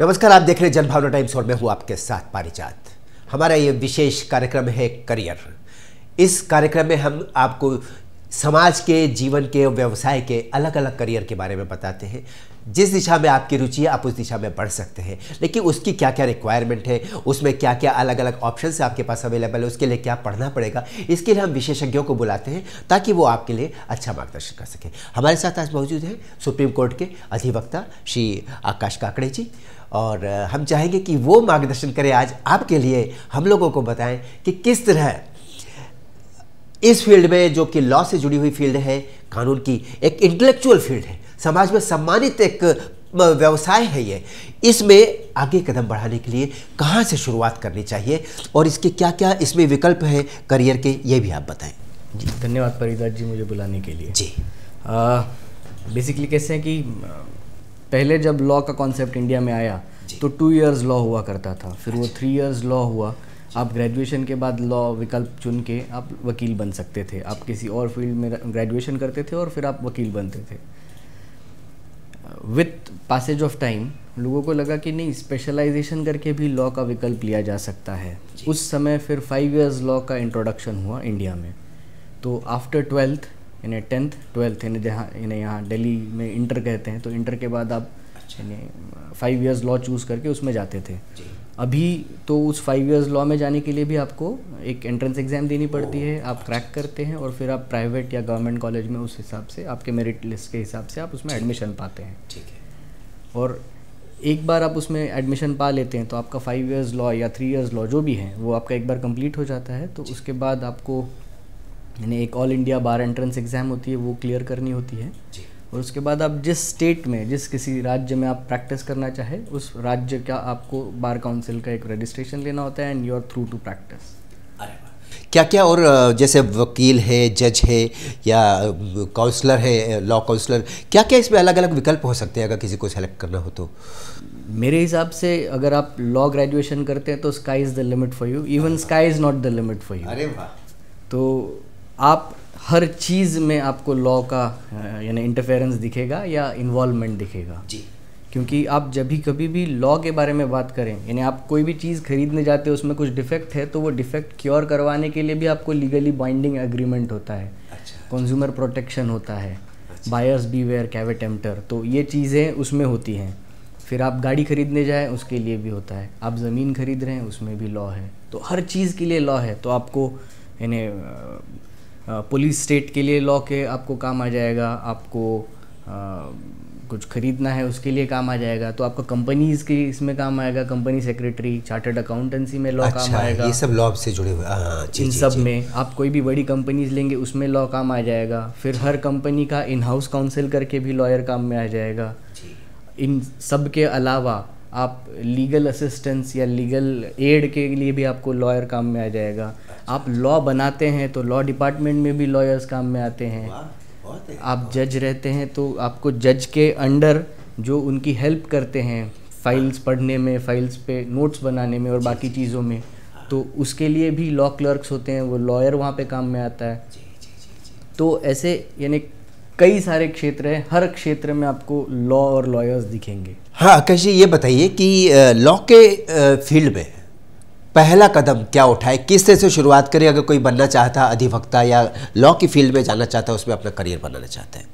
नमस्कार, आप देख रहे हैं जनभावना टाइम्स और मैं हूँ आपके साथ पारिजात। हमारा ये विशेष कार्यक्रम है करियर। इस कार्यक्रम में हम आपको समाज के, जीवन के, व्यवसाय के अलग अलग करियर के बारे में बताते हैं। जिस दिशा में आपकी रुचि है आप उस दिशा में बढ़ सकते हैं, लेकिन उसकी क्या क्या रिक्वायरमेंट है, उसमें क्या क्या अलग अलग ऑप्शंस आपके पास अवेलेबल है, उसके लिए क्या पढ़ना पड़ेगा, इसके लिए हम विशेषज्ञों को बुलाते हैं ताकि वो आपके लिए अच्छा मार्गदर्शन कर सकें। हमारे साथ आज मौजूद हैं सुप्रीम कोर्ट के अधिवक्ता श्री आकाश काकड़े जी, और हम चाहेंगे कि वो मार्गदर्शन करें आज आपके लिए, हम लोगों को बताएँ कि किस तरह इस फील्ड में, जो कि लॉ से जुड़ी हुई फील्ड है, कानून की एक इंटेलेक्चुअल फील्ड है, समाज में सम्मानित एक व्यवसाय है ये, इसमें आगे कदम बढ़ाने के लिए कहाँ से शुरुआत करनी चाहिए और इसके क्या क्या इसमें विकल्प है करियर के, ये भी आप बताएं। जी धन्यवाद पारिजात जी मुझे बुलाने के लिए। जी बेसिकली कैसे है कि पहले जब लॉ का कॉन्सेप्ट इंडिया में आया तो 2 इयर्स लॉ हुआ करता था, फिर वो 3 इयर्स लॉ हुआ। आप ग्रेजुएशन के बाद लॉ विकल्प चुन के आप वकील बन सकते थे, आप किसी और फील्ड में ग्रेजुएशन करते थे और फिर आप वकील बनते थे। विथ पैसेज ऑफ टाइम लोगों को लगा कि नहीं, स्पेशलाइजेशन करके भी लॉ का विकल्प लिया जा सकता है। उस समय फिर 5 इयर्स लॉ का इंट्रोडक्शन हुआ इंडिया में। तो आफ्टर 12th यानी 10th 12th, यानी जहाँ यहाँ दिल्ली में इंटर कहते हैं, तो इंटर के बाद आप यानी 5 इयर्स लॉ चूज़ करके उसमें जाते थे। अभी तो उस 5 इयर्स लॉ में जाने के लिए भी आपको एक एंट्रेंस एग्ज़ाम देनी पड़ती है, आप क्रैक करते हैं और फिर आप प्राइवेट या गवर्नमेंट कॉलेज में उस हिसाब से आपके मेरिट लिस्ट के हिसाब से आप उसमें एडमिशन पाते हैं। ठीक है। और एक बार आप उसमें एडमिशन पा लेते हैं तो आपका 5 इयर्स लॉ या 3 इयर्स लॉ जो भी है वो आपका एक बार कंप्लीट हो जाता है। तो उसके बाद आपको यानी एक all India bar entrance exam होती है, वो क्लियर करनी होती है। और उसके बाद आप जिस स्टेट में, जिस किसी राज्य में आप प्रैक्टिस करना चाहे, उस राज्य का आपको बार काउंसिल का एक रजिस्ट्रेशन लेना होता है and you are through to practice. क्या क्या और जैसे वकील है, जज है या काउंसलर है, लॉ काउंसलर, क्या क्या इसमें अलग अलग विकल्प हो सकते हैं अगर किसी को सेलेक्ट करना हो तो? मेरे हिसाब से अगर आप लॉ ग्रेजुएशन करते हैं तो sky is the limit for you, even sky is not the limit for you. अरे वाह! तो आप हर चीज़ में आपको लॉ का यानी इंटरफेरेंस दिखेगा या इन्वॉल्वमेंट दिखेगा। जी, क्योंकि आप जब भी कभी भी लॉ के बारे में बात करें, यानी आप कोई भी चीज़ खरीदने जाते हो उसमें कुछ डिफेक्ट है तो वो डिफेक्ट क्योर करवाने के लिए भी आपको लीगली बाइंडिंग एग्रीमेंट होता है। अच्छा। कंज्यूमर प्रोटेक्शन होता है। अच्छा। बायर्स बीवेयर, कैवेट एम्प्टर, तो ये चीज़ें उसमें होती हैं। फिर आप गाड़ी खरीदने जाएँ उसके लिए भी होता है, आप ज़मीन खरीद रहे हैं उसमें भी लॉ है। तो हर चीज़ के लिए लॉ है। तो आपको यानी पुलिस स्टेट के लिए लॉ के आपको काम आ जाएगा, आपको कुछ खरीदना है उसके लिए काम आ जाएगा, तो आपका कंपनीज के इसमें काम आएगा, कंपनी सेक्रेटरी, चार्टर्ड अकाउंटेंसी में लॉ। अच्छा, काम आएगा, ये सब लॉ से जुड़े हुए। इन सब जी, में आप कोई भी बड़ी कंपनीज लेंगे उसमें लॉ काम आ जाएगा। फिर हर कंपनी का इन हाउस काउंसिल करके भी लॉयर काम में आ जाएगा। इन सब के अलावा आप लीगल असिस्टेंस या लीगल एड के लिए भी आपको लॉयर काम में आ जाएगा। आप लॉ बनाते हैं तो लॉ डिपार्टमेंट में भी लॉयर्स काम में आते हैं। आप जज रहते हैं तो आपको जज के अंडर जो उनकी हेल्प करते हैं फाइल्स पढ़ने में, फाइल्स पे नोट्स बनाने में और बाकी चीज़ों में, तो उसके लिए भी लॉ क्लर्क्स होते हैं, वो लॉयर वहाँ पे काम में आता है। तो ऐसे यानी कई सारे क्षेत्र हैं, हर क्षेत्र में आपको लॉ और लॉयर्स दिखेंगे। हाँ आकाश जी, ये बताइए कि लॉ के फील्ड में पहला कदम क्या उठाए, किस तरह से शुरुआत करें अगर कोई बनना चाहता है अधिवक्ता या लॉ की फील्ड में जाना चाहता है, उसमें अपना करियर बनाना चाहता है?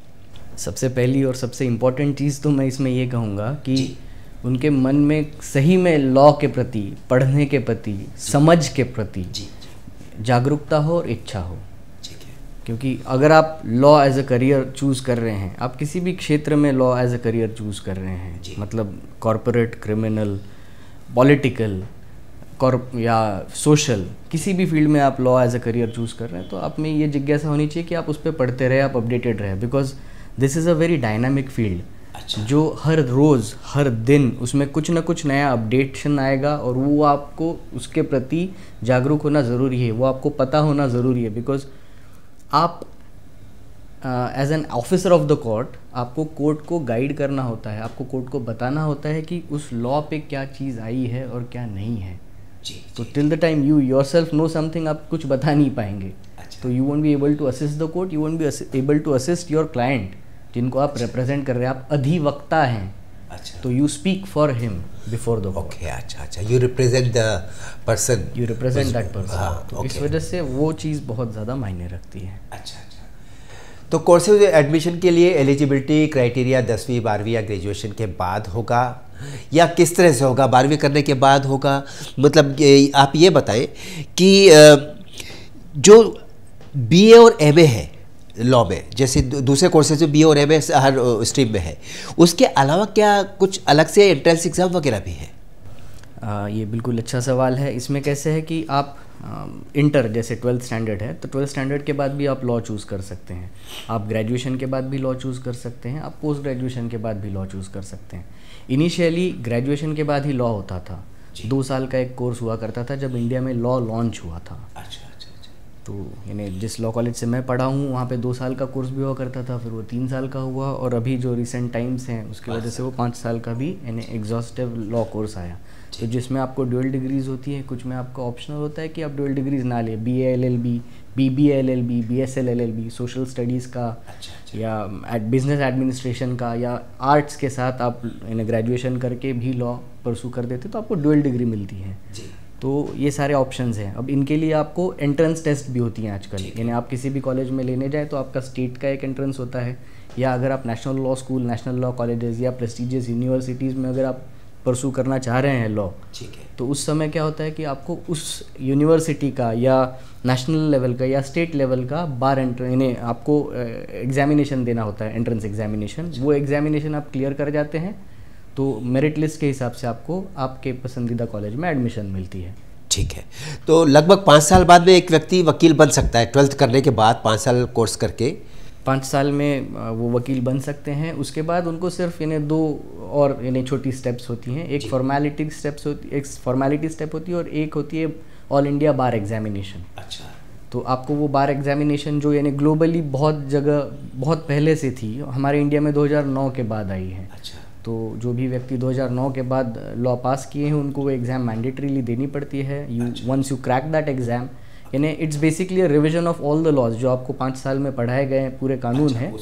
सबसे पहली और सबसे इम्पॉर्टेंट चीज़ तो मैं इसमें ये कहूँगा कि उनके मन में सही में लॉ के प्रति, पढ़ने के प्रति, समझ के प्रति जागरूकता हो और इच्छा हो। क्योंकि अगर आप law as a career choose कर रहे हैं, आप किसी भी क्षेत्र में law as a career choose कर रहे हैं, मतलब कॉरपोरेट, क्रिमिनल, पॉलिटिकल या सोशल, किसी भी फील्ड में आप law as a career choose कर रहे हैं, तो आप में ये जिज्ञासा होनी चाहिए कि आप उस पर पढ़ते रहे, आप अपडेटेड रहे, because this is a very dynamic field. अच्छा। जो हर रोज़, हर दिन उसमें कुछ ना कुछ नया अपडेशन आएगा और वो आपको उसके प्रति जागरूक होना ज़रूरी है, वो आपको पता होना ज़रूरी है। बिकॉज आप as an officer of the court, आपको कोर्ट को गाइड करना होता है, आपको कोर्ट को बताना होता है कि उस लॉ पे क्या चीज़ आई है और क्या नहीं है। तो till the time you yourself know something, आप कुछ बता नहीं पाएंगे। अच्छा। तो you won't be able to assist the court, you won't be able to assist your client जिनको आप रिप्रेजेंट कर रहे हैं, आप अधिवक्ता हैं। तो you speak for him before the okay अच्छा यू रिप्रेजेंट द पर्सन तो इस वजह से वो चीज़ बहुत ज़्यादा मायने रखती है। अच्छा तो कोर्सेज एडमिशन के लिए एलिजिबिलिटी क्राइटेरिया 10वीं 12वीं या ग्रेजुएशन के बाद होगा या किस तरह से होगा? 12वीं करने के बाद होगा? मतलब आप ये बताएं कि जो बीए और एमए है लॉ में, जैसे दूसरे कोर्सेज में बीए और एमए हर स्ट्रीम में है, उसके अलावा क्या कुछ अलग से एंट्रेंस एग्ज़ाम वगैरह भी है? ये बिल्कुल अच्छा सवाल है। इसमें कैसे है कि आप इंटर जैसे 12th स्टैंडर्ड है तो 12th स्टैंडर्ड के बाद भी आप लॉ चूज़ कर सकते हैं, आप ग्रेजुएशन के बाद भी लॉ चूज़ कर सकते हैं, आप पोस्ट ग्रेजुएशन के बाद भी लॉ चूज़ कर सकते हैं। इनिशियली ग्रेजुएशन के बाद ही लॉ होता था, 2 साल का एक कोर्स हुआ करता था जब इंडिया में लॉ लॉन्च हुआ था। अच्छा तो यानी जिस लॉ कॉलेज से मैं पढ़ा हूँ वहाँ पे 2 साल का कोर्स भी हुआ करता था, फिर वो 3 साल का हुआ, और अभी जो रिसेंट टाइम्स हैं उसकी वजह से वो 5 साल का भी यानी एग्जॉस्टिव लॉ कोर्स आया। तो जिसमें आपको ड्यूअल डिग्रीज़ होती है, कुछ में आपका ऑप्शनल होता है कि आप ड्यूअल डिग्रीज़ ना लें, BA LLB BBA LLB BSL LLB, social studies का या बिजनेस एडमिनिस्ट्रेशन का या आर्ट्स के साथ आप यानी ग्रेजुएशन करके भी लॉ परसू कर देते तो आपको ड्यूअल डिग्री मिलती है। तो ये सारे ऑप्शंस हैं। अब इनके लिए आपको एंट्रेंस टेस्ट भी होती हैं आजकल, यानी आप किसी भी कॉलेज में लेने जाए तो आपका स्टेट का एक एंट्रेंस होता है, या अगर आप national law school, national law colleges या प्रेस्टीजियस यूनिवर्सिटीज़ में अगर आप परसू करना चाह रहे हैं लॉ, तो उस समय क्या होता है कि आपको उस यूनिवर्सिटी का या नेशनल लेवल का या स्टेट लेवल का बार यानी आपको एग्जामिनेशन देना होता है, एंट्रेंस एग्जामिनेशन। वो एग्जामिनेशन आप क्लियर कर जाते हैं तो मेरिट लिस्ट के हिसाब से आपको आपके पसंदीदा कॉलेज में एडमिशन मिलती है। ठीक है, तो लगभग 5 साल बाद में एक व्यक्ति वकील बन सकता है, 12th करने के बाद 5 साल कोर्स करके 5 साल में वो वकील बन सकते हैं। उसके बाद उनको सिर्फ इन्हें 2 और यानी छोटी स्टेप्स होती हैं, एक फॉर्मेलिटी स्टेप होती है और एक होती है ऑल इंडिया बार एग्जामिनेशन। अच्छा तो आपको वो बार एग्जामिनेशन जो यानी ग्लोबली बहुत जगह बहुत पहले से थी, हमारे इंडिया में 2009 के बाद आई है। तो जो भी व्यक्ति 2009 के बाद लॉ पास किए हैं उनको वो एग्ज़ाम मैंडेटरीली देनी पड़ती है। Once you crack that exam, यानी it's basically revision of all the laws जो आपको 5 साल में पढ़ाए गए हैं, पूरे कानून हैं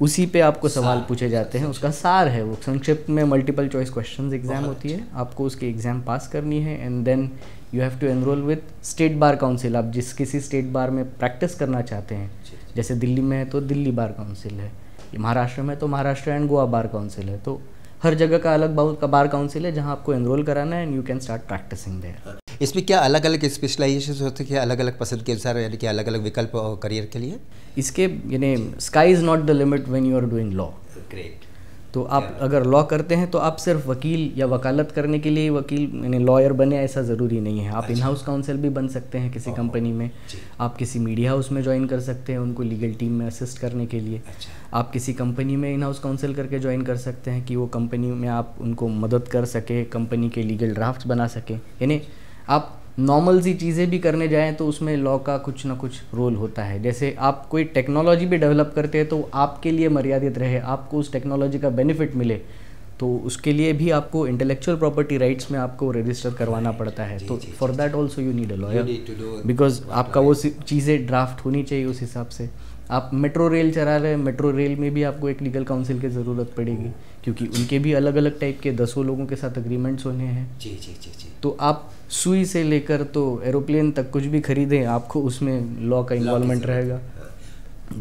उसी पे आपको सवाल पूछे जाते हैं, उसका सार है वो। संक्षिप्त में मल्टीपल चॉइस क्वेश्चन एग्ज़ाम होती है, आपको उसकी एग्ज़ाम पास करनी है and then you have to enroll with state bar council. आप जिस किसी स्टेट बार में प्रैक्टिस करना चाहते हैं, जैसे दिल्ली में है तो दिल्ली बार काउंसिल है, महाराष्ट्र में तो Maharashtra and Goa bar council है, तो हर जगह का अलग का बार काउंसिल है जहां आपको एनरोल कराना है and you can start practising there. इसमें क्या अलग अलग स्पेशलाइजेशन होते हैं, अलग अलग पसंद के अनुसार, यानी कि अलग अलग विकल्प करियर के लिए? इसके यानी sky is not the limit when you are doing law. Great, तो आप अगर लॉ करते हैं तो आप सिर्फ वकील या वकालत करने के लिए वकील यानी लॉयर बने ऐसा ज़रूरी नहीं है। आप इन हाउस काउंसिल भी बन सकते हैं किसी कंपनी में, आप किसी मीडिया हाउस में ज्वाइन कर सकते हैं उनको लीगल टीम में असिस्ट करने के लिए, आप किसी कंपनी में इन हाउस काउंसिल करके ज्वाइन कर सकते हैं कि वो कंपनी में आप उनको मदद कर सके, कंपनी के लीगल ड्राफ्ट्स बना सके। यानी आप नॉर्मल सी चीज़ें भी करने जाएँ तो उसमें लॉ का कुछ ना कुछ रोल होता है। जैसे आप कोई टेक्नोलॉजी भी डेवलप करते हैं तो आपके लिए मर्यादित रहे, आपको उस टेक्नोलॉजी का बेनिफिट मिले, तो उसके लिए भी आपको इंटेलेक्चुअल प्रॉपर्टी राइट्स में आपको रजिस्टर करवाना पड़ता है। तो for that also you need a lawyer, because आपका वो चीज़ें ड्राफ्ट होनी चाहिए उस हिसाब से। आप मेट्रो रेल चला रहे हैं, मेट्रो रेल में भी आपको एक लीगल काउंसिल की ज़रूरत पड़ेगी क्योंकि उनके भी अलग अलग टाइप के 10 लोगों के साथ अग्रीमेंट्स होने हैं। जी। तो आप सुई से लेकर तो एरोप्लेन तक कुछ भी खरीदें, आपको उसमें लॉ का इन्वॉल्वमेंट रहेगा।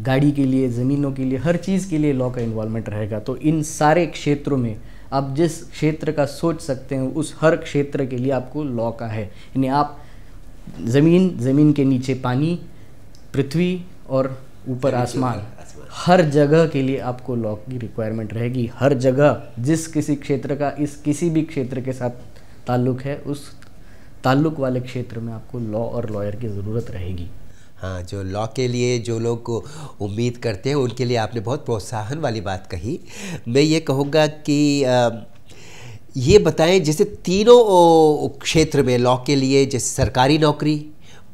गाड़ी के लिए, ज़मीनों के लिए, हर चीज़ के लिए लॉ का इन्वॉल्वमेंट रहेगा। तो इन सारे क्षेत्रों में आप जिस क्षेत्र का सोच सकते हैं उस हर क्षेत्र के लिए आपको लॉ का है। यानी आप ज़मीन के नीचे पानी, पृथ्वी और ऊपर आसमान, हर जगह के लिए आपको लॉ की रिक्वायरमेंट रहेगी। हर जगह जिस किसी क्षेत्र का इस किसी भी क्षेत्र के साथ ताल्लुक है उस ताल्लुक वाले क्षेत्र में आपको लॉ और लॉयर की ज़रूरत रहेगी। हाँ, जो लॉ के लिए जो लोग उम्मीद करते हैं उनके लिए आपने बहुत प्रोत्साहन वाली बात कही। मैं ये कहूँगा कि ये बताएं जैसे तीनों क्षेत्र में लॉ के लिए, जैसे सरकारी नौकरी,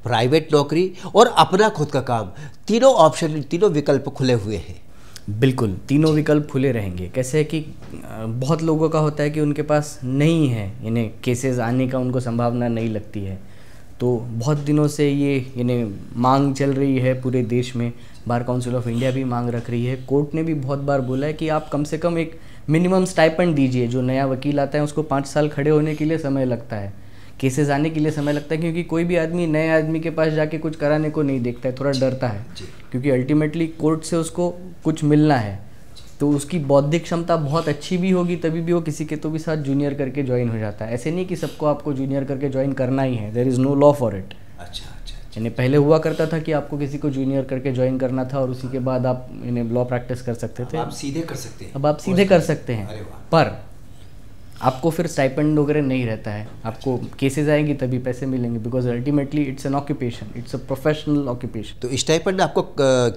प्राइवेट नौकरी और अपना खुद का काम, तीनों ऑप्शन, तीनों विकल्प खुले हुए हैं। बिल्कुल, तीनों विकल्प खुले रहेंगे। कैसे है कि बहुत लोगों का होता है कि उनके पास नहीं है, यानी केसेस आने का उनको संभावना नहीं लगती है, तो बहुत दिनों से ये यानी मांग चल रही है पूरे देश में। बार काउंसिल ऑफ इंडिया भी मांग रख रही है, कोर्ट ने भी बहुत बार बोला है कि आप कम से कम एक मिनिमम स्टाइपेंड दीजिए। जो नया वकील आता है उसको 5 साल खड़े होने के लिए समय लगता है, केसेस आने के लिए समय लगता है, क्योंकि कोई भी आदमी नए आदमी के पास जाके कुछ कराने को नहीं देखता है, थोड़ा डरता है, क्योंकि अल्टीमेटली कोर्ट से उसको कुछ मिलना है। तो उसकी बौद्धिक क्षमता बहुत अच्छी भी होगी तभी भी वो किसी के तो भी साथ जूनियर करके ज्वाइन हो जाता है। ऐसे नहीं कि सबको आपको जूनियर करके ज्वाइन करना ही है, there is no law for it. अच्छा, यानी पहले हुआ करता था कि आपको किसी को जूनियर करके ज्वाइन करना था और उसी के बाद आप यानी लॉ प्रैक्टिस कर सकते थे। आप सीधे कर सकते हैं, अब आप सीधे कर सकते हैं, पर आपको फिर स्टाइपेंड वगैरह नहीं रहता है। आपको केसेस आएंगे तभी पैसे मिलेंगे, because ultimately it's an occupation, it's a professional occupation. तो स्टाइपेंड आपको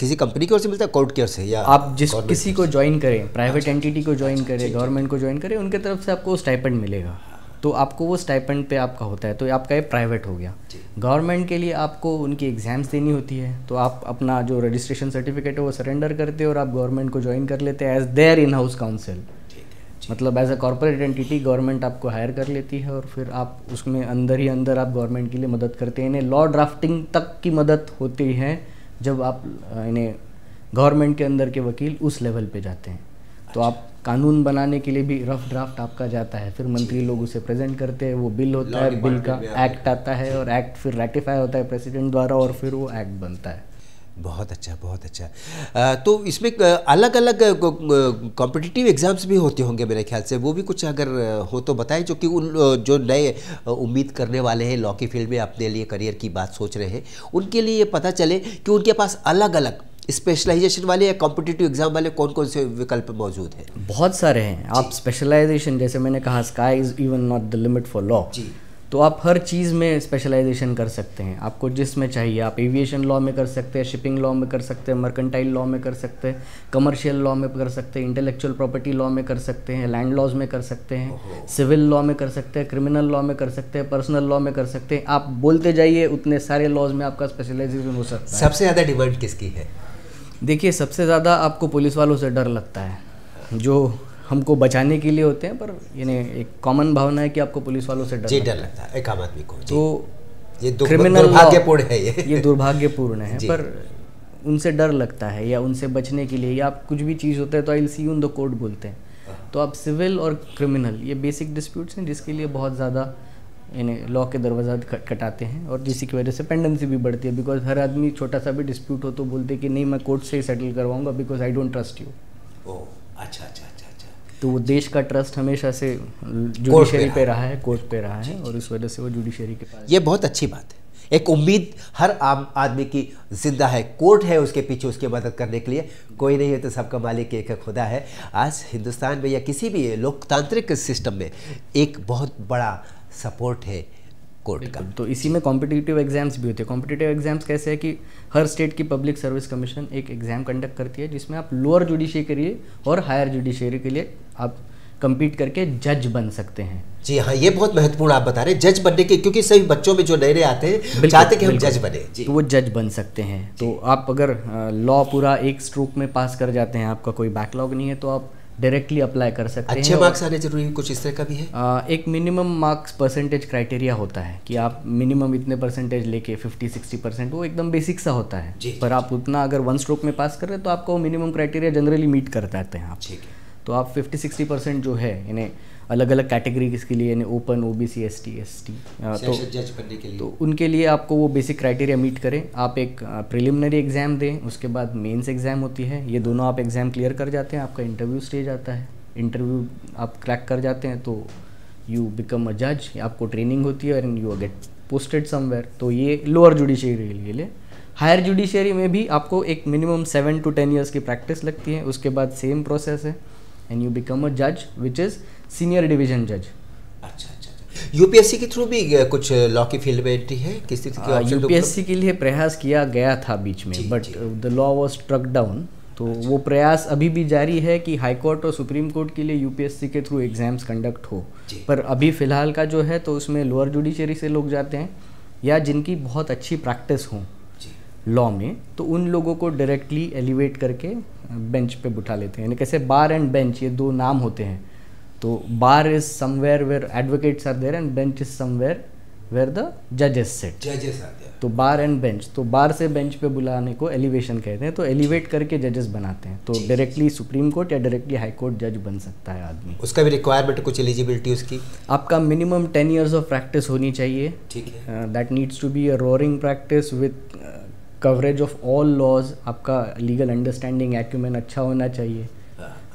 किसी कंपनी की ओर से मिलता है, कोर्ट की ओर से, या आप जिस किसी को ज्वाइन करें, प्राइवेट एंटिटी को ज्वाइन करें, गवर्नमेंट को ज्वाइन करें, उनके तरफ से आपको स्टाइपेंड मिलेगा। तो आपको वो स्टाइपेंड पे आपका होता है, तो आपका ये प्राइवेट हो गया। गवर्नमेंट के लिए आपको उनकी एग्ज़ाम्स देनी होती है, तो आप अपना जो रजिस्ट्रेशन सर्टिफिकेट है वो सरेंडर करते हो और आप गवर्नमेंट को ज्वाइन कर लेते हैं as their in house counsel. मतलब as a corporate entity government आपको हायर कर लेती है और फिर आप उसमें अंदर ही अंदर आप गवर्नमेंट के लिए मदद करते हैं। इन्हें लॉ ड्राफ्टिंग तक की मदद होती है जब आप इन्हें गवर्नमेंट के अंदर के वकील उस लेवल पे जाते हैं। तो आप कानून बनाने के लिए भी रफ ड्राफ्ट आपका जाता है, फिर मंत्री लोग उसे प्रेजेंट करते हैं, वो बिल होता है, बिल का एक्ट आता है और एक्ट फिर रेटिफाई होता है प्रेसिडेंट द्वारा और फिर वो एक्ट बनता है। बहुत अच्छा, बहुत अच्छा। तो इसमें अलग अलग कॉम्पिटिटिव एग्ज़ाम्स भी होते होंगे मेरे ख्याल से, वो भी कुछ अगर हो तो बताएं, जो कि उन जो नए उम्मीद करने वाले हैं लॉ की फील्ड में अपने लिए करियर की बात सोच रहे हैं, उनके लिए ये पता चले कि उनके पास अलग अलग स्पेशलाइजेशन वाले या कॉम्पिटिटिव एग्ज़ाम वाले कौन कौन से विकल्प मौजूद हैं। बहुत सारे हैं। आप स्पेशलाइजेशन, जैसे मैंने कहा, sky is even not the limit for law, तो आप हर चीज़ में स्पेशलाइजेशन कर सकते हैं। आपको जिसमें चाहिए, आप एविएशन लॉ में कर सकते हैं, शिपिंग लॉ में कर सकते हैं, मर्केंटाइल लॉ में कर सकते हैं, कमर्शियल लॉ में कर सकते हैं, इंटेलेक्चुअल प्रॉपर्टी लॉ में कर सकते हैं, लैंड लॉज में कर सकते हैं, सिविल लॉ में कर सकते हैं, क्रिमिनल लॉ में कर सकते हैं, पर्सनल लॉ में कर सकते हैं। आप बोलते जाइए, उतने सारे लॉज में आपका स्पेशलाइजेशन हो सकता है। सबसे ज़्यादा डिमांड किसकी है? देखिए, सबसे ज़्यादा आपको पुलिस वालों से डर लगता है, जो हमको बचाने के लिए होते हैं, पर यानी एक कॉमन भावना है कि आपको पुलिस वालों से डर लगता है एक आम आदमी को। तो ये दुर्भाग्यपूर्ण है, ये दुर्भाग्यपूर्ण है, पर उनसे डर लगता है या उनसे बचने के लिए, या आप कुछ भी चीज़ होता है तो I will see you in the court बोलते हैं। तो आप सिविल और क्रिमिनल, ये बेसिक डिस्प्यूट्स हैं जिसके लिए बहुत ज़्यादा यानी लॉ के दरवाजा कटाते हैं और जिसकी वजह से पेंडेंसी भी बढ़ती है, बिकॉज हर आदमी छोटा सा भी डिस्प्यूट हो तो बोलते कि नहीं, मैं कोर्ट से ही सेटल करवाऊँगा, because I don't trust you. अच्छा अच्छा, तो देश का ट्रस्ट हमेशा से जुडिशरी पे रहा है, कोर्ट पे रहा है, और इस वजह से वो जुडिशरी के पास। ये बहुत अच्छी बात है, एक उम्मीद हर आम आदमी की जिंदा है, कोर्ट है उसके पीछे, उसकी मदद करने के लिए। कोई नहीं है तो सबका मालिक एक खुदा है। आज हिंदुस्तान में या किसी भी लोकतांत्रिक सिस्टम में एक बहुत बड़ा सपोर्ट है कोर्ट का। तो इसी में कॉम्पिटिटिव एग्जाम्स भी होते हैं। कॉम्पिटिटिव एग्जाम्स कैसे है कि हर स्टेट की पब्लिक सर्विस कमीशन एक एग्ज़ाम कंडक्ट करती है जिसमें आप लोअर जुडिशरी के लिए और हायर जुडिशरी के लिए आप कम्पीट करके जज बन सकते हैं। जी हाँ, ये बहुत महत्वपूर्ण आप बता रहे हैं, जज बनने के, क्योंकि सभी बच्चों में जो नए नए आते हैं चाहते कि हम जज बने, तो वो जज बन सकते हैं। तो आप अगर लॉ पूरा एक स्ट्रोक में पास कर जाते हैं, आपका कोई बैकलॉग नहीं है, तो आप डायरेक्टली अप्लाई कर सकते हैं। अच्छे मार्क्स आने जरूरी है, कुछ इस तरह का भी है? एक मिनिमम मार्क्स परसेंटेज क्राइटेरिया होता है कि आप मिनिमम इतने परसेंटेज लेके 50-60%, वो एकदम बेसिक सा होता है। पर आप उतना अगर वन स्ट्रोक में पास कर रहे हैं तो आपको मिनिमम क्राइटेरिया जनरली मीट कर जाते हैं आप। तो आप 50-60% जो है, यानी अलग अलग कैटेगरी किसके लिए, यानी ओपन, ओबीसी, एसटी, एसटी, तो जज बनने के लिए, तो उनके लिए आपको वो बेसिक क्राइटेरिया मीट करें। आप एक प्रिलिमिनरी एग्ज़ाम दें, उसके बाद मेंस एग्ज़ाम होती है, ये दोनों आप एग्ज़ाम क्लियर कर जाते हैं, आपका इंटरव्यू स्टेज आता है, इंटरव्यू आप क्रैक कर जाते हैं तो यू बिकम अ जज, आपको ट्रेनिंग होती है and you get posted somewhere. तो ये लोअर जुडिशरी के लिए। हायर जुडिशरी में भी आपको एक मिनिमम 7 to 10 ईयर्स की प्रैक्टिस लगती है, उसके बाद सेम प्रोसेस है एंड यू बिकम अ जज विच इज़ सीनियर डिवीजन जज। अच्छा अच्छा, यूपीएससी के थ्रू भी कुछ लॉ की फील्ड में एंट्री है किस तरह की? यूपीएससी के लिए प्रयास किया गया था बीच में, but the law was struck down, तो वो प्रयास अभी भी जारी है कि हाई कोर्ट और सुप्रीम कोर्ट के लिए यूपीएससी के थ्रू एग्जाम्स कंडक्ट हो। पर अभी फ़िलहाल का जो है तो उसमें लोअर जुडिशरी से लोग जाते हैं या जिनकी बहुत अच्छी प्रैक्टिस हो लॉ में, तो उन लोगों को डायरेक्टली एलिवेट करके बेंच पे बिठा लेते हैं। यानी कैसे बार एंड बेंच, ये दो नाम होते हैं, तो बार is somewhere where advocates are there and bench is somewhere where the जजेस सिट, जजेस आते हैं तो बार एंड बेंच, तो बार से बेंच पे बुलाने को एलिवेशन कहते हैं, तो एलिवेट करके जजेस बनाते हैं, तो डायरेक्टली सुप्रीम कोर्ट या डायरेक्टली हाई कोर्ट जज बन सकता है आदमी। उसका भी रिक्वायरमेंट कुछ एलिजिबिलिटी उसकी, आपका मिनिमम 10 years ऑफ प्रैक्टिस होनी चाहिए, ठीक है, that needs to be a roaring practice with coverage of all laws, आपका लीगल अंडरस्टैंडिंग एक्यूमेन अच्छा होना चाहिए,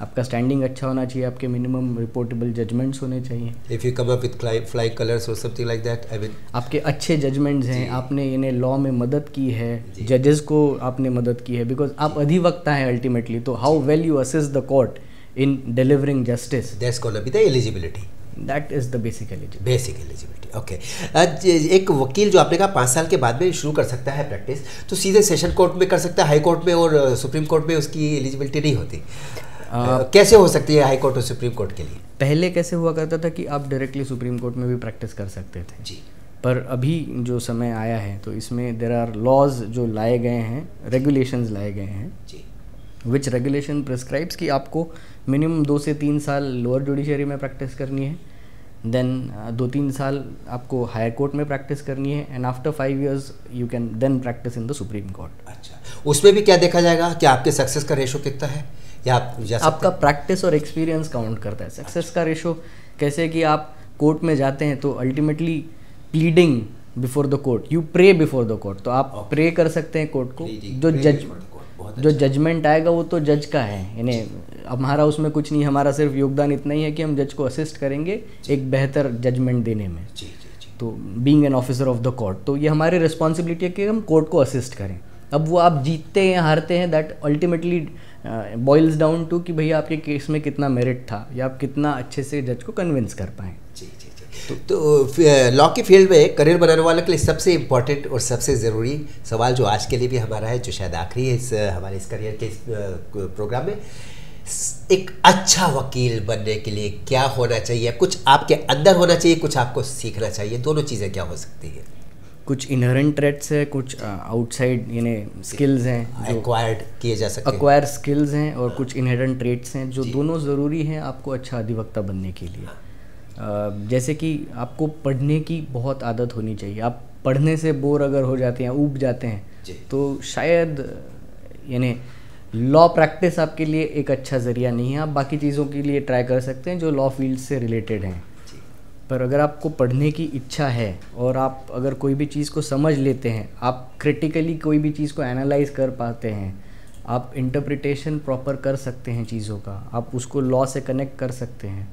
आपका स्टैंडिंग अच्छा होना चाहिए, आपके मिनिमम रिपोर्टेबल जजमेंट्स होने चाहिए, if you come up with fly colours और something like that, I mean आपके अच्छे जजमेंट्स हैं, आपने इन्हें लॉ में मदद की है, जजेस को आपने मदद की है, बिकॉज आप अधिवक्ता हैं अल्टीमेटली, तो how well you assess the court in delivering justice, that's called the eligibility, that is the basic eligibility, basic eligibility. Okay, एक वकील जो आपने कहा 5 साल के बाद में शुरू कर सकता है प्रैक्टिस, तो सीधे सेशन कोर्ट में कर सकता है, हाई कोर्ट में और सुप्रीम कोर्ट में उसकी एलिजिबिलिटी नहीं होती, कैसे हो सकती है हाई कोर्ट और सुप्रीम कोर्ट के लिए? पहले कैसे हुआ करता था कि आप डायरेक्टली सुप्रीम कोर्ट में भी प्रैक्टिस कर सकते थे जी, पर अभी जो समय आया है तो इसमें देयर आर लॉज जो लाए गए हैं, रेगुलेशंस लाए गए हैं जी, विच रेगुलेशन प्रिस्क्राइब्स कि आपको मिनिमम 2 से 3 साल लोअर जुडिशरी में प्रैक्टिस करनी है, देन 2-3 साल आपको हायर कोर्ट में प्रैक्टिस करनी है, and after 5 years you can then practice in the supreme court. अच्छा, उसमें भी क्या देखा जाएगा कि आपके सक्सेस का रेशो कितना है, या आपका प्रैक्टिस और एक्सपीरियंस काउंट करता है सक्सेस का रेशो, कैसे कि आप कोर्ट में जाते हैं तो ultimately pleading before the court, you pray before the court, तो आप प्रे कर सकते हैं कोर्ट को, जो जजमेंट आएगा वो तो जज का है, यानी हमारा उसमें कुछ नहीं, हमारा सिर्फ योगदान इतना ही है कि हम जज को असिस्ट करेंगे एक बेहतर जजमेंट देने में, तो being an officer of the court, तो ये हमारी रिस्पॉन्सिबिलिटी है कि हम कोर्ट को असिस्ट करें। अब वो आप जीतते हैं हारते हैं, that ultimately boils down to कि भैया आपके केस में कितना मेरिट था, या आप कितना अच्छे से जज को कन्विंस कर पाएँ। तो लॉ के फील्ड में करियर बनाने वालों के लिए सबसे इम्पॉर्टेंट और सबसे ज़रूरी सवाल जो आज के लिए भी हमारा है, जो शायद आखिरी है इस हमारे इस करियर के इस प्रोग्राम में, एक अच्छा वकील बनने के लिए क्या होना चाहिए? कुछ आपके अंदर होना चाहिए, कुछ आपको सीखना चाहिए, दोनों चीज़ें क्या हो सकती है? कुछ इनहेरेंट ट्रेट्स है, कुछ आउटसाइड यानी स्किल्स हैं जो एक्वायर्ड किए जा सकते हैं, एक्वायर स्किल्स हैं, और कुछ इनहेरेंट ट्रेट्स हैं जो दोनों ज़रूरी हैं आपको अच्छा अधिवक्ता बनने के लिए। जैसे कि आपको पढ़ने की बहुत आदत होनी चाहिए, आप पढ़ने से बोर अगर हो जाते हैं, ऊब जाते हैं, तो शायद यानी लॉ प्रैक्टिस आपके लिए एक अच्छा ज़रिया नहीं है, आप बाकी चीज़ों के लिए ट्राई कर सकते हैं जो लॉ फील्ड से रिलेटेड हैं, पर अगर आपको पढ़ने की इच्छा है और आप अगर कोई भी चीज़ को समझ लेते हैं, आप क्रिटिकली कोई भी चीज़ को एनालाइज कर पाते हैं, आप इंटरप्रिटेशन प्रॉपर कर सकते हैं चीज़ों का, आप उसको लॉ से कनेक्ट कर सकते हैं,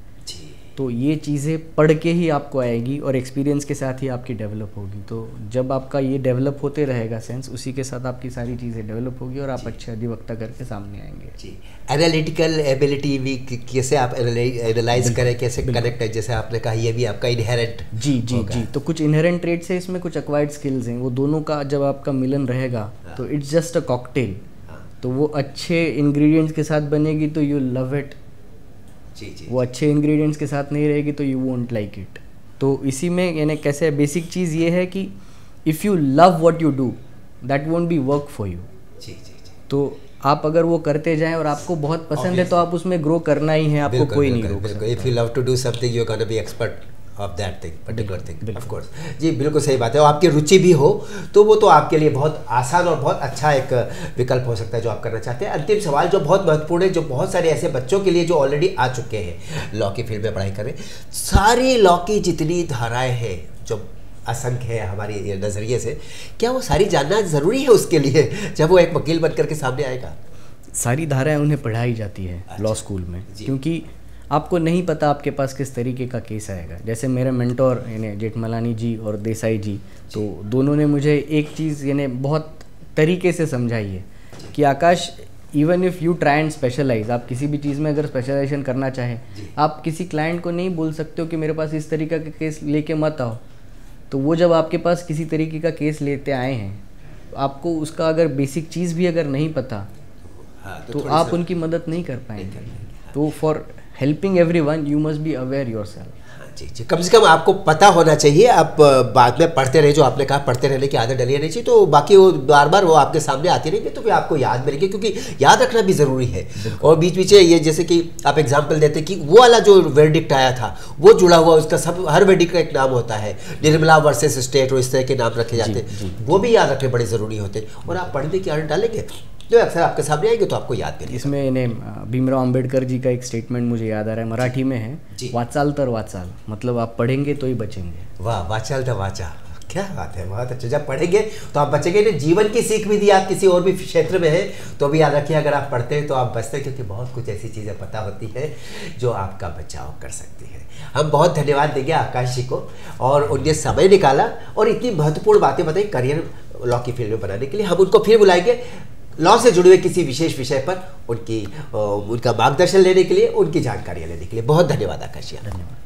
तो ये चीज़ें पढ़ के ही आपको आएगी और एक्सपीरियंस के साथ ही आपकी डेवलप होगी। तो जब आपका ये डेवलप होते रहेगा सेंस, उसी के साथ आपकी सारी चीज़ें डेवलप होगी और आप अच्छे अधिवक्ता करके सामने आएंगे जी। एनालिटिकल एबिलिटी भी कैसे आप एनालाइज करें, कैसे कनेक्ट है, जैसे आपने कहा ये भी आपका इनहेरेंट जी। तो कुछ इनहेरेंट ट्रेड्स है इसमें, कुछ एक्वायर्ड स्किल्स हैं, वो दोनों का जब आपका मिलन रहेगा तो इट्स जस्ट अ कॉकटेल, तो वो अच्छे इंग्रेडिएंट्स के साथ बनेगी तो यू लव इट जी। वो अच्छे इंग्रेडिएंट्स के साथ नहीं रहेगी तो यू वोंट लाइक इट। तो इसी में यानी कैसे बेसिक चीज़ ये है कि if you love what you do that won't be work for you. तो आप अगर वो करते जाएं और आपको बहुत पसंद है तो आप उसमें ग्रो करना ही है, आपको कोई नहीं रोक सकता। If you love to do something you can be expert of that thing, particular thing, of course जी, बिल्कुल सही बात है। और आपकी रुचि भी हो तो वो तो आपके लिए बहुत आसान और बहुत अच्छा एक विकल्प हो सकता है जो आप करना चाहते हैं। अंतिम सवाल जो बहुत महत्वपूर्ण है, जो बहुत सारे ऐसे बच्चों के लिए जो ऑलरेडी आ चुके हैं लॉ की फील्ड में पढ़ाई कर रहे हैं, सारी लॉ की जितनी धाराएँ हैं जो असंख्य है हमारे नज़रिए से, क्या वो सारी जानना ज़रूरी है उसके लिए जब वो एक वकील बन करके सामने आएगा? सारी धाराएँ उन्हें पढ़ाई जाती है लॉ स्कूल में, क्योंकि आपको नहीं पता आपके पास किस तरीके का केस आएगा। जैसे मेरे मेंटोर यानी जेठमलानी जी और देसाई जी, तो दोनों ने मुझे एक चीज़ यानी बहुत तरीके से समझाई है कि Akash, even if you try and specialise, आप किसी भी चीज़ में अगर स्पेशलाइजेशन करना चाहें, आप किसी क्लाइंट को नहीं बोल सकते हो कि मेरे पास इस तरीके का केस लेके मत आओ। तो वो जब आपके पास किसी तरीके का केस लेते आए हैं, आपको उसका अगर बेसिक चीज़ भी अगर नहीं पता तो आप उनकी मदद नहीं कर पाएंगे। तो for helping everyone you must be aware yourself. जी जी, कम से कम आपको पता होना चाहिए। आप बाद में पढ़ते रहे, जो आपने कहा पढ़ते रहने की आदत डली रहनी चाहिए, तो बाकी वो बार बार वो आपके सामने आती रहेंगे तो फिर आपको याद में रहेगी, क्योंकि याद रखना भी ज़रूरी है। और बीच बीच ये जैसे कि आप एग्जांपल देते कि वो वाला जो वर्डिक्ट आया था वो जुड़ा हुआ, उसका सब हर वर्डिक्ट का एक नाम होता है, निर्मला वर्सेज स्टेट और इस तरह के नाम रखे जाते हैं, वो भी याद रखने बड़े ज़रूरी होते हैं। और आप पढ़ने की आदत डालेंगे जो अक्सर आपके सामने आएंगे तो आपको याद करेंगे। इसमें इन्हें भीमराव अंबेडकर जी का एक स्टेटमेंट मुझे याद आ रहा है, मराठी में है, वाचाल तर वाचाल, मतलब आप पढ़ेंगे तो ही बचेंगे। वाह, वाचाल तर वाचाल, क्या बात है, बहुत अच्छा। जब पढ़ेंगे तो आप बचेंगे। ने जीवन की सीख भी दी, आप किसी और भी क्षेत्र में हैं तो भी याद रखिए, अगर आप पढ़ते हैं तो आप बचते हैं, क्योंकि बहुत कुछ ऐसी चीज़ें पता होती हैं जो आपका बचाव कर सकती है। हम बहुत धन्यवाद देंगे आकाश जी को, और उनने समय निकाला और इतनी महत्वपूर्ण बातें बताई करियर लॉ की फील्ड में बनाने के लिए। हम उनको फिर बुलाएंगे लॉ से जुड़े हुए किसी विशेष विषय पर उनका मार्गदर्शन लेने के लिए, उनकी जानकारियाँ लेने के लिए। बहुत धन्यवाद आकाश जी, धन्यवाद।